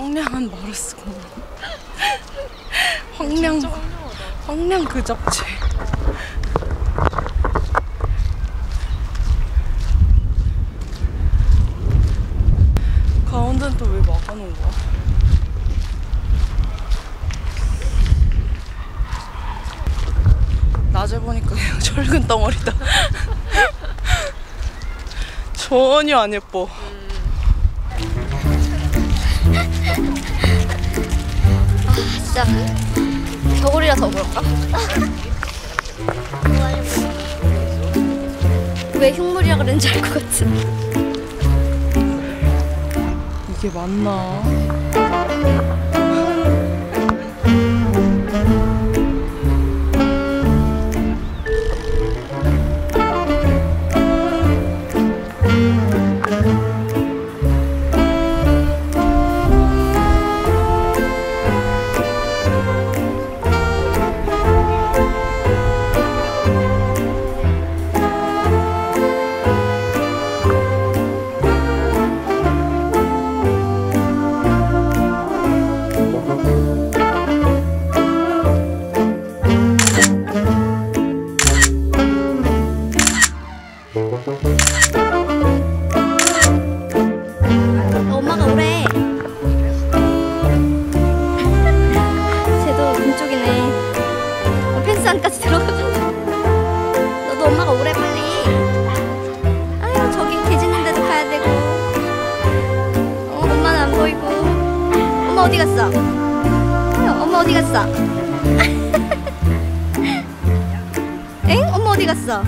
황량한 마르스 공원. 황량 그 잡채. 가운데는 또 왜 막아놓은 거야? 낮에 보니까 그냥 철근 덩어리다. 전혀 안 예뻐. 아 진짜 겨울이라서 그럴까? 왜 흉물이라 그랬는지 알 것 같은데. 이게 맞나? 엄마가 오래. 쟤도 왼쪽이네. 펜스 안까지 들어가가지고. 너도 엄마가 오래 빨리. 아유 저기 개짖는 데도 가야 되고. 엄마는 안 보이고. 엄마 어디 갔어? 아유, 엄마 어디 갔어? 엥? 엄마 어디 갔어?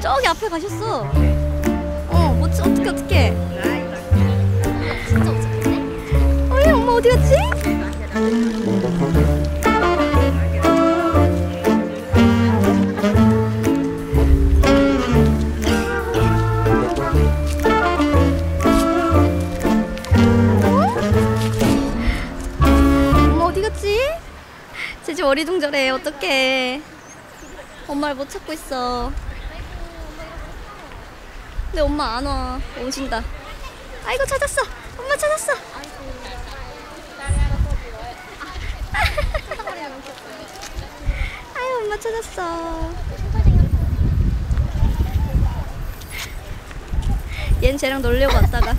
저기 앞에 가셨어. 뭐지? 어떡해. 진짜 어떡해. 어이 엄마 어디 갔지? 엄마 어디 갔지? 제 집 어리둥절해. 어떡해. 엄마를 못 찾고 있어. 근데 엄마 안 와. 오신다. 아이고 찾았어. 엄마 찾았어. 아이고 엄마 찾았어. 얜 쟤랑 놀려고 왔다가.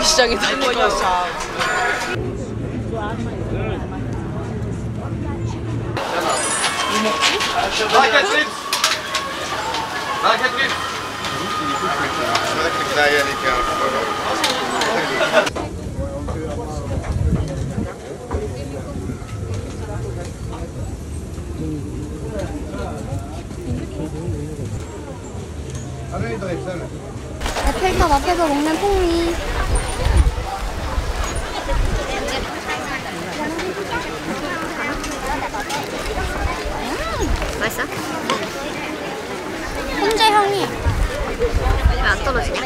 시작이다. 에펠탑 앞에서 먹는 풍미. 맛있어? 혼자 향이 왜 안 떨어지냐?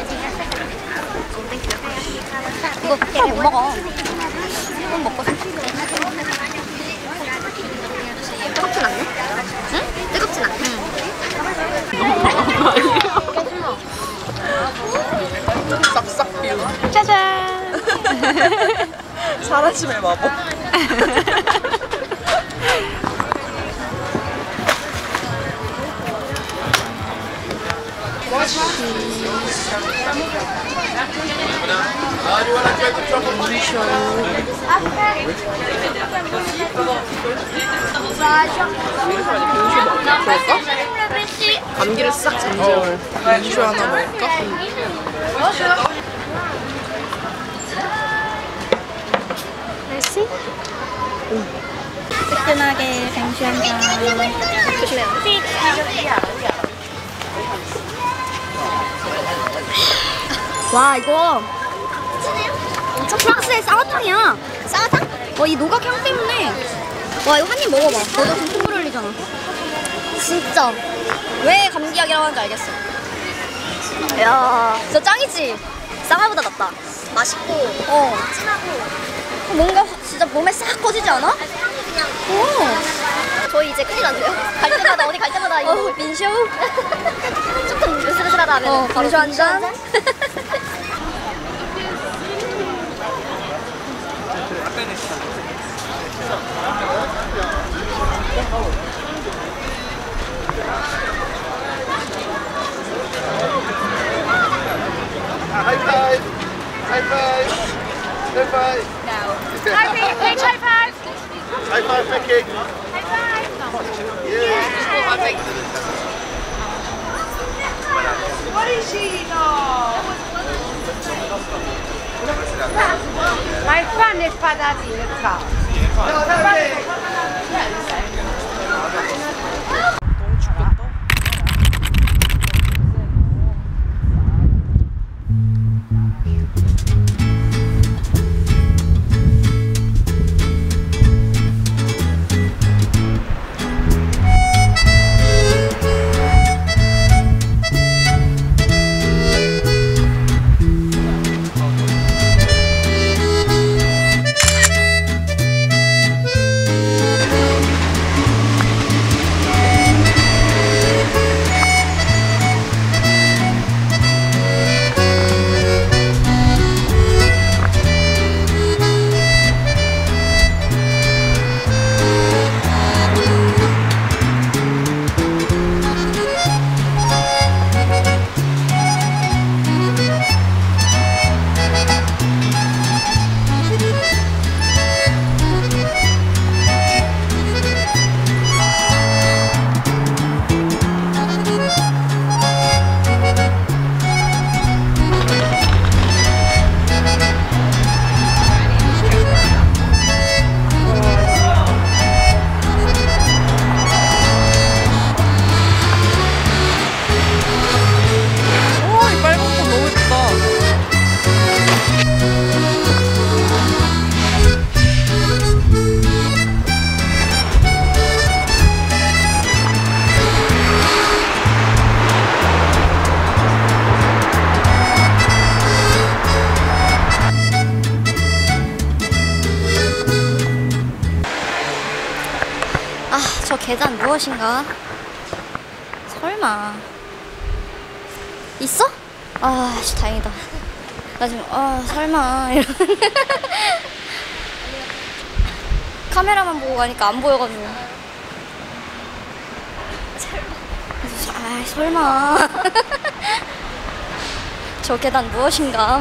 이거 잘 못 먹어. 이건 먹거든. 뜨겁진 않네? 응? 뜨겁진 않네. 싹싹 비워. 짜잔! 사라짐의 마법. 먹을까? 감기를 싹 잠재울 민슈 하나 먹을까? 날씨? 뜨끈하게 빙슈 한잔 조심해요. 와, 이거 엄청 프랑스의 쌍화탕이야. 쌍화탕? 이 노각향 때문에. 와, 이거 한 입 먹어봐. 너도 지금 콧물 흘리잖아. 진짜 왜 감기약이라고 하는지 알겠어. 이야, 진짜 짱이지? 쌍화보다 낫다. 맛있고 진하고 뭔가 진짜 몸에 싹 퍼지지 않아? 오. 저희 이제 큰일 났네요. 갈 때마다 어디 갈 때마다 이거 민쇼? 조금 으슬으슬하다 하면 바로 민쇼 한 잔? 하이파이! 하이파이! 하이파이! 하이파이! 하이파이! 하이파이! 하이파이! 계단 무엇인가? 설마 있어? 아, 다행이다. 나 지금 설마 이런 카메라만 보고 가니까 안 보여가지고. 설마 저 계단 무엇인가?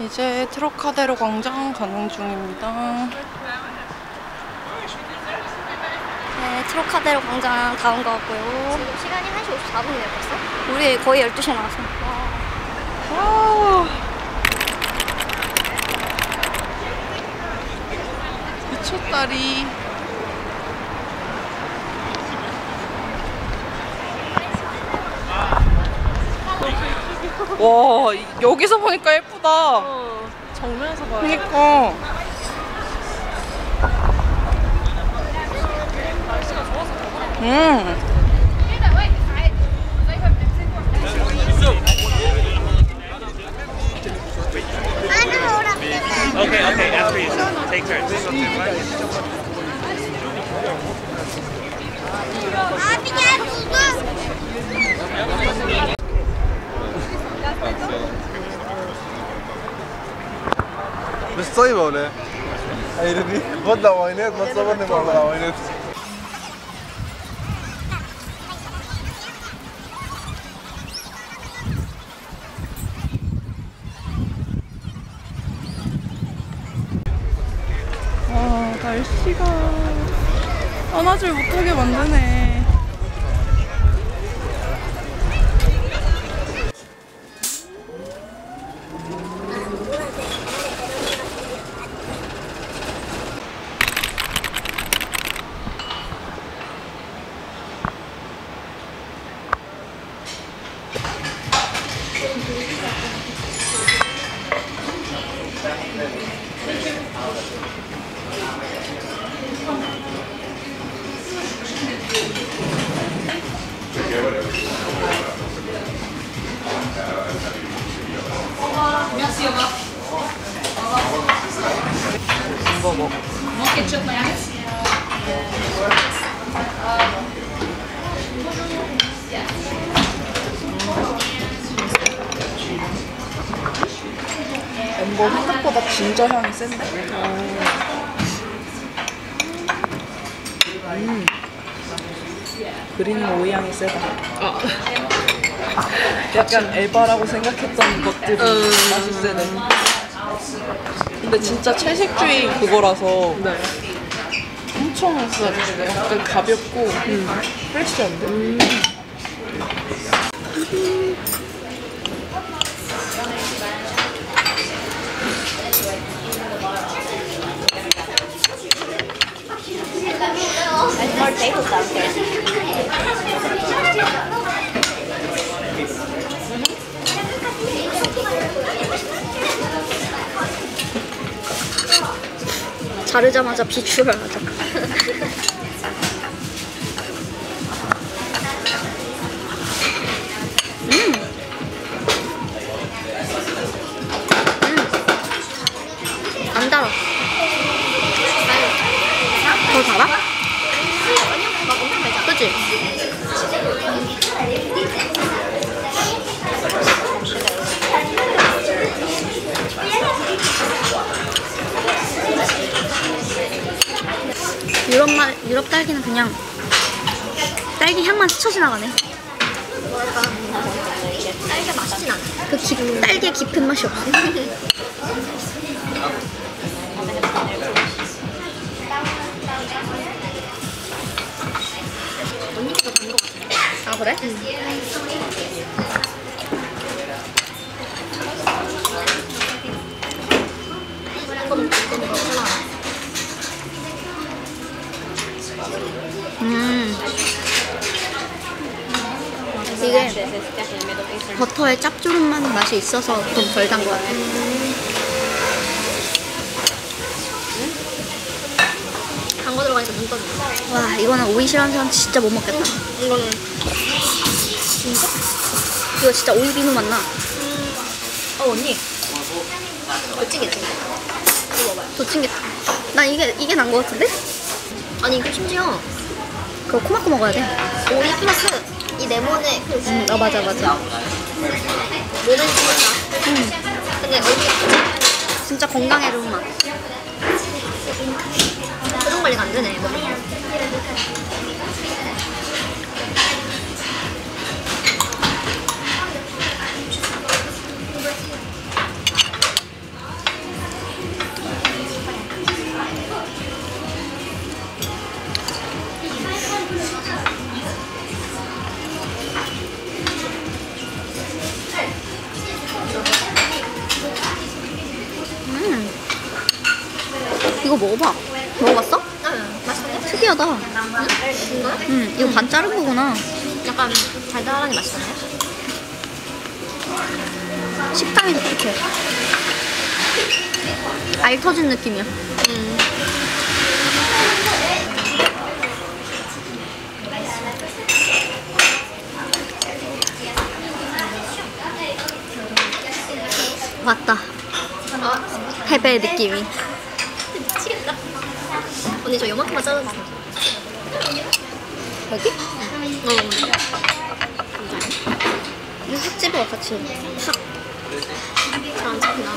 이제 트로카데로 광장 가는 중입니다. 네, 트로카데로 광장 다 온 것 같고요. 지금 시간이 1시 54분이에요, 벌써? 우리 거의 12시에 나왔어. 와. 미쳤다리. 와, 여기서 보니까 예쁘다. 정면에서 봐요. 그니까. Okay, after you. Take turns. مش طيبة ولا ايه؟ هيربيك خد لو عينيك ما تصورني برضه لو عينيك. 와, 날씨가 떠나질 못하게 만드네. 이거 생각보다 진저 향이 센데. 그린 오이 향이 세다. 약간 에바라고 생각했던 것들이 맛이 세네. 근데 진짜 채식주의 그거라서 네. 엄청 쓰러지네. 약간 가볍고 프레시한데. 자르자마자 비추를 하자. 안 달아. 더 달아? 그치? 유럽 딸기는 그냥 딸기 향만 스쳐 지나가네. 딸기가 맛있진 않아. 딸기의 깊은 맛이 없어. 아 그래? 이게 버터의 짭조름한 맛이 있어서 좀 덜 단 것 같아. 단거 들어가니까 눈 떠져. 와, 이거는 오이 싫어하는 사람 진짜 못 먹겠다. 이거는 진짜? 이거 진짜 오이 비누 맛 나. 언니 도찐개탕 이거 봐요. 도찐개탕 난 이게 난 것 같은데? 아니 이거 심지어 그거 코막고 먹어야 돼. 오이 플러스 이 레몬에 맞아 모른 맛. 근데 여기 진짜 건강에 좋은 맛. 표정 관리가 안 되네 이거. 먹어봐. 먹어봤어? 응. 맛있어. 특이하다. 응? 응. 이거 반 자른 거구나. 약간 달달하게 맛있네. 식당에서 그렇게 알 터진 느낌이야. 왔다. 해배의 느낌이. 미치겠다. 언니 저 요만큼만 잘라서. 여기? 응. 이 흙집에 같이 탁. 잘 안 잡히나.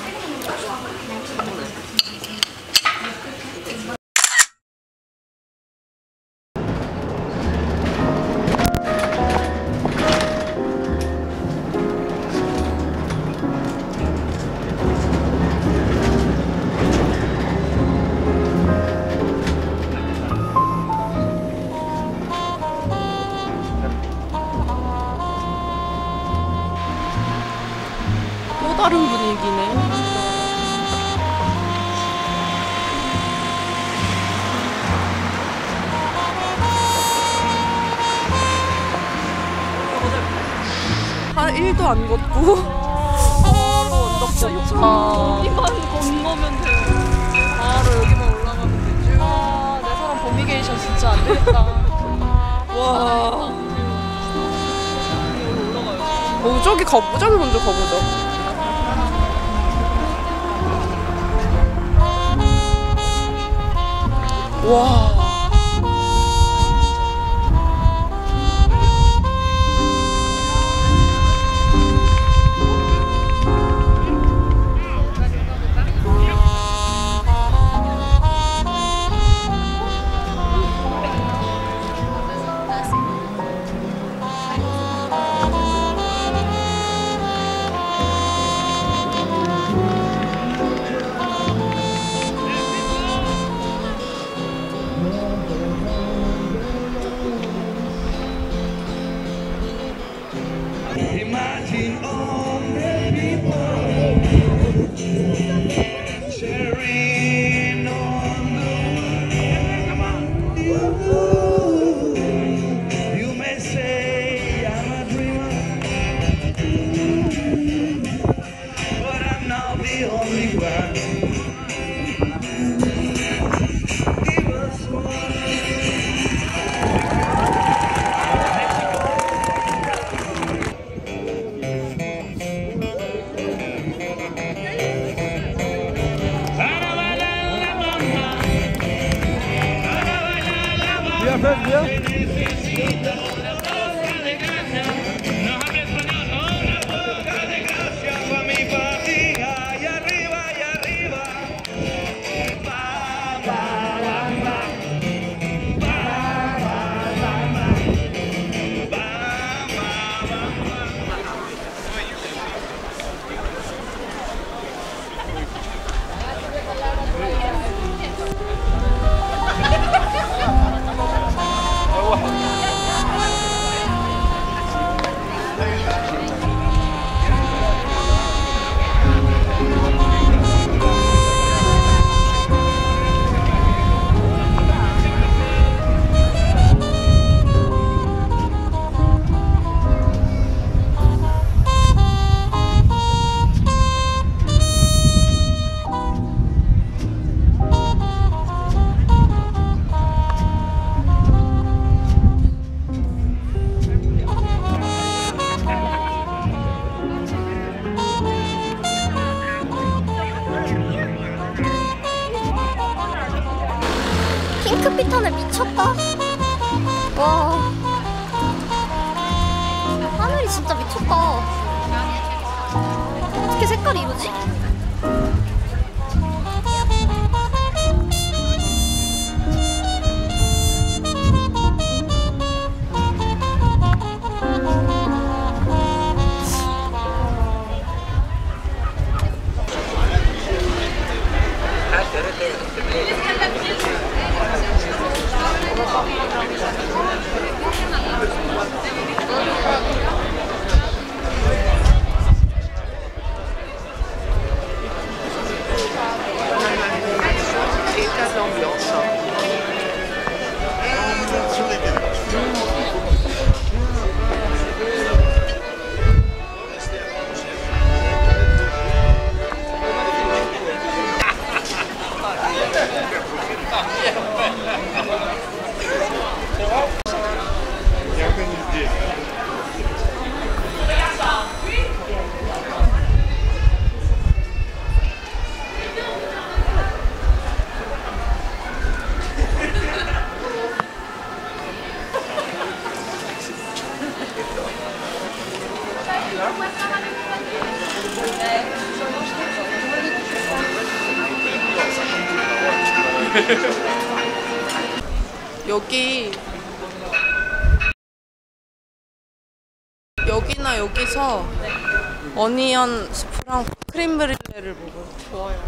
다른 분위기네. 다 1도 안 걷고 언덕자 욕창 여기만 건너면 돼요. 바로 여기만 올라가면 되지. 아, 내 사람 버미게이션 진짜 안 되겠다. 와. 여기 올라가요. 오, 저기 먼저 가보자. 와. 핑크피터는 미쳤다. 와, 하늘이 진짜 미쳤다. 어떻게 색깔이 이러지? 여기나 여기서 어니언 스프랑 크림 브릴레를 먹어요. 좋아요.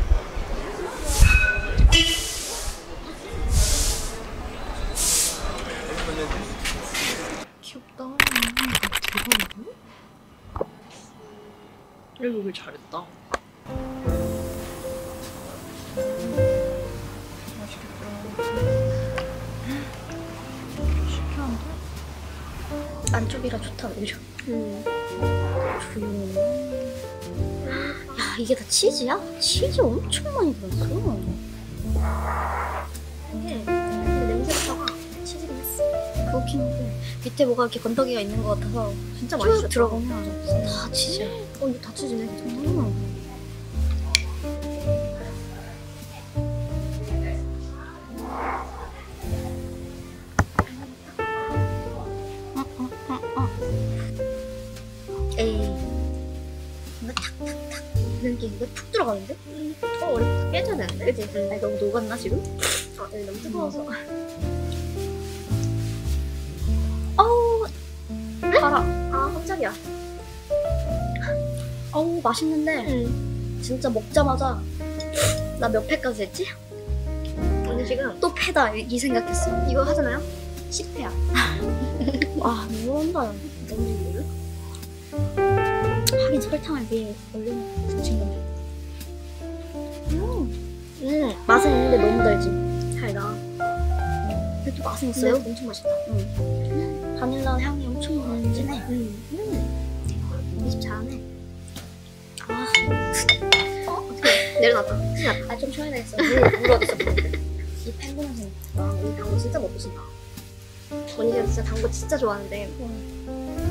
귀엽다. 대박이네. 이거 되게 잘했다. 안쪽이라 좋다, 오히려. 조용히. 야, 이게 다 치즈야? 치즈 엄청 많이 들었어. 근데 냄새가 치즈가 있어. 그렇긴 한데 밑에 뭐가 이렇게 건더기가 있는 것 같아서 진짜 맛있어. 들어가면 다 치즈야. 이거 다 치즈네. 정말. 이거 푹 들어가는데? 원래 깨져야 되는데? 그치? 아니, 너무 녹았나 지금? 아, 여기 너무 뜨거워서. 어우, 달아. 아, 깜짝이야. 어우, 맛있는데 진짜 먹자마자 나 몇 패까지 했지? 언니 지금 또 패다 이 생각했어. 이거 하잖아요? 10패야 아, 너무 한다. 언니 이거를? 하긴 설탕을 위에 올려놓고 맛은 있는데 너무 달지? 달다. 근데 또 맛은 있어요? 엄청 맛있다. 바닐라 향이 엄청 진해. 이 집 잘하네. 아, 어떡해. 내려놨다. 큰일 났다. 아, 좀 쉬어야 되겠어. 물 어딨어? 이 펭귄은 재밌다. 이 당고 진짜 먹고 싶다. 언니가 진짜 당고 진짜 좋아하는데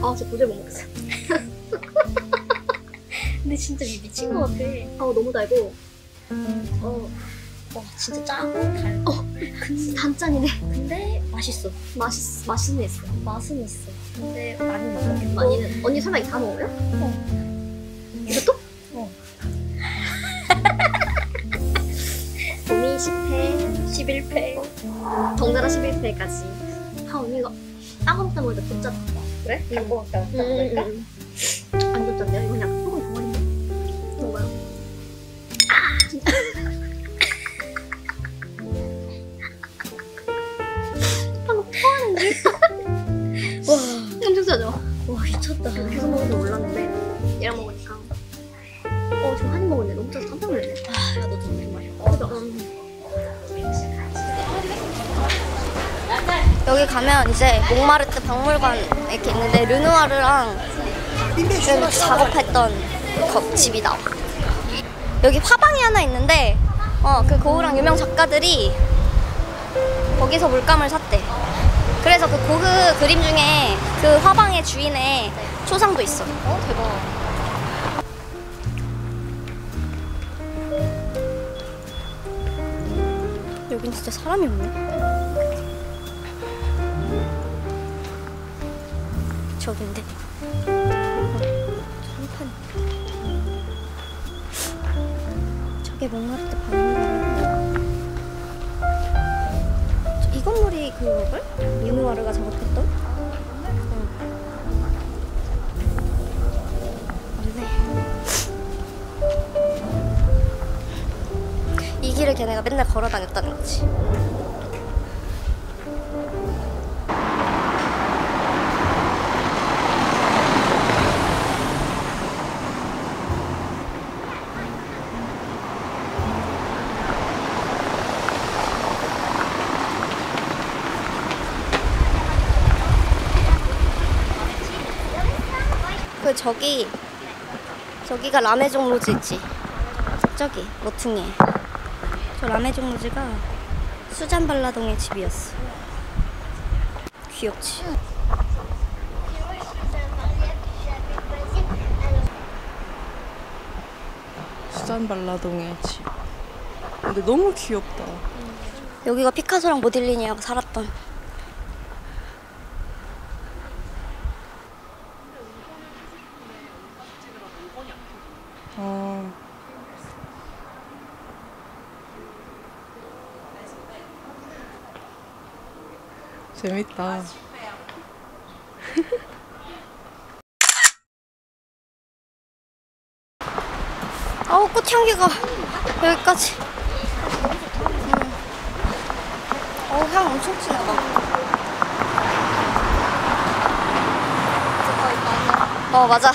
아, 진짜 도저히 못 먹겠어. 근데 진짜 미친 것 같아. 너무 달고 와, 진짜 짜고 달고 근데 단짠이네. 근데 맛은 있어. 맛은 있어. 근데 많이 먹었겠다. 언니 설마 이거 다 먹어요? 이것도? 봄이 10회, 11회, 덩달아 11회까지. 아, 언니가 딴 거 먹다 보니까 덥잖아. 그래? 딴 거 먹다 보니까? 안 덥던데요? 이거 그냥 소금 덩어리인데? 먹어요. 아, 진짜. 와, 엄청 짜죠? 와, 미쳤다. 계속 먹어서 몰랐는데 얘랑 먹으니까 지금 한 입 먹었네. 너무 짜서 깜짝 놀랐네. 아, 야, 너 진짜 맛있어. 여기 가면 이제 몽마르트 박물관 이렇게 있는데 르누아르랑 작업했던 집이 나와. 여기 화방이 하나 있는데 그 고흐랑 유명 작가들이 거기서 물감을 샀대. 그래서 그 고흐 그림 중에 그 화방의 주인의 초상도 있어. 대박. 여긴 진짜 사람이 없네. 저긴데. 한판. 저게 몽마르트 박물관. 이 건물이 그걸? 르누아르가 작업했던? 맞네. 이 길을 걔네가 맨날 걸어 다녔다는 거지. 저기가 라메종 로즈 있지? 저기, 모퉁이에. 저 라메종 로즈가 수잔 발라동의 집이었어. 귀엽지? 수잔 발라동의 집. 근데 너무 귀엽다. 여기가 피카소랑 모딜리니아가 살았던. 재밌다. 아우 꽃향기가 여기까지. 어우 향 엄청 진하다. 어 맞아.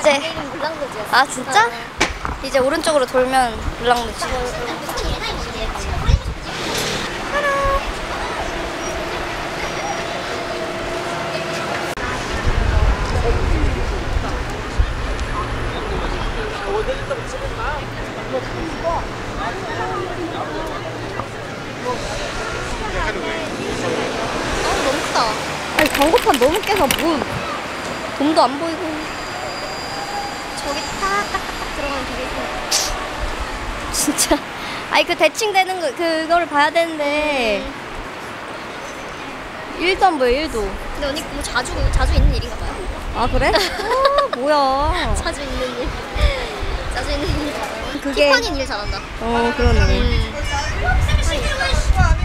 이제 물랑루즈였어. 아 진짜? 이제 오른쪽으로 돌면 물랑루즈. 아니 광고판 너무 깨서 문 돈도 안 보이고. 저기 딱 들어가면 되겠어. 진짜. 아니 그 대칭 되는 거 그거를 봐야 되는데 1도 안 보여 1도. 근데 언니 그거 자주 있는 일인가 봐요. 아 그래? 아, 뭐야. 자주 있는 일. 자주 있는 일. 그게 티파니는 일 잘한다. 어 그러네.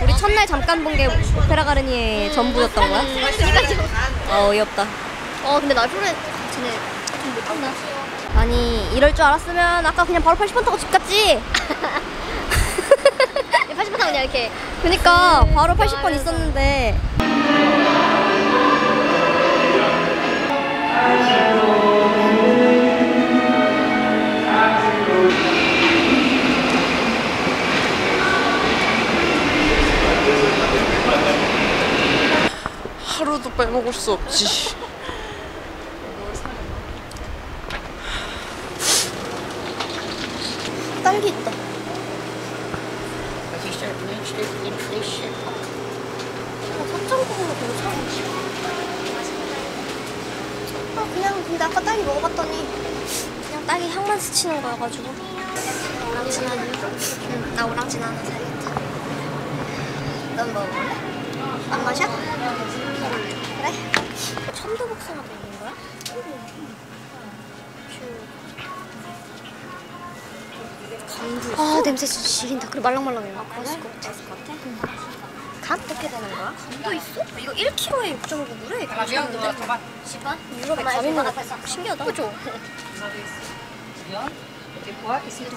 우리 첫날 잠깐 본 게 오페라 가르니의 전부였던 거야? 어, 어이없다. 어, 근데 나 프로에 쟤네 좀 못한다. 아니, 이럴 줄 알았으면 아까 그냥 바로 80번 타고 집 갔지? 80번 타고 그냥 이렇게. 그니까, 바로 80번 있었는데. 하루도 빼먹을 수 없지. 딸기 있다. 그냥 근데 아까 딸기 먹어봤더니 그냥 딸기 향만 스치는 거여가지고. 나 오랑진 하나 사야겠다. 넌 먹어볼래? 안 마셔? 그래? 천도복숭아 되는 거야? 간도 있어? 아 냄새 진짜 지린다. 그리고 말랑말랑해. 아 맛있을 것 같아? 간? 어떻게 되는 거야? 간도 있어? 이거 1kg에 6.5g이래? 괜찮은데? 지방? 유럽에 간 있는 거 신기하다. 그죠?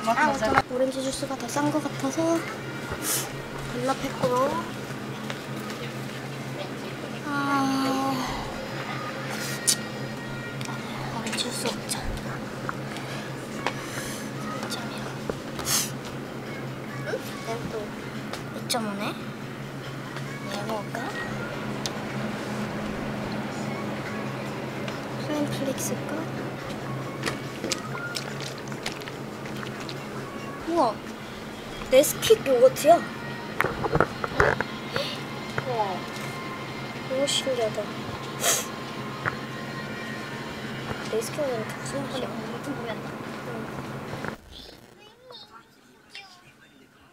아 오렌지 주스가 더 싼 거 같아서 달러 100g. 주스 없자. 점이야. 응? 램도 2.5네. 얘 먹을까? 플랜플릭스 거? 우와. 네스킥 요거트야. 우와. 너무 신기하다. 레스큐는 무슨 맛이야? 무슨 모르겠다.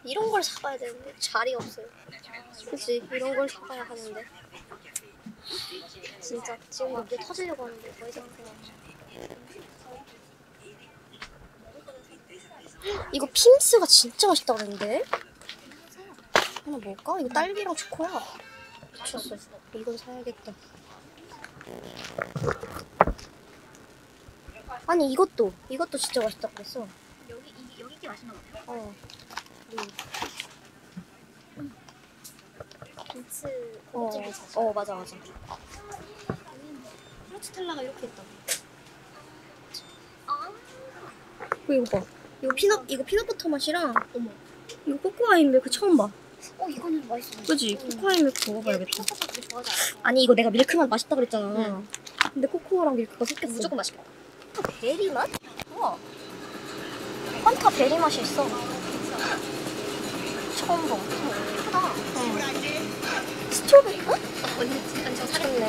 이런 걸 사봐야 되는데 자리가 없어요. 그치? 이런 걸 사봐야 하는데 진짜 지금 이게 터지려고 하는데 더 이상 그냥. 이거 핌스가 진짜 맛있다 그랬는데? 하나 먹을까? 이거 딸기랑 초코야. 미쳤어. 이건 사야겠다. 아니 이것도 진짜 맛있다고 했어. 여기 게 맛있나 봐요. 어. 김치 고집이 자주. 어 맞아. 프로치텔라가 이렇게 있다. 아. 이거 봐. 이거 피넛버터 맛이랑. 어머. 이거 코코아인데 그 처음 봐. 어 이거는 맛있어. 그지? 코코아인밀크 먹어봐야겠다. 아니 이거 내가 밀크맛 맛있다 그랬잖아. 근데 코코아랑 밀크가 섞였어. 무조건 맛있겠다. 베리 맛? 우와. 환타 베리 맛이 있어. 처음 봐. 예쁘다. 스트로베리 맛? 언니 잠깐 저 사랑해.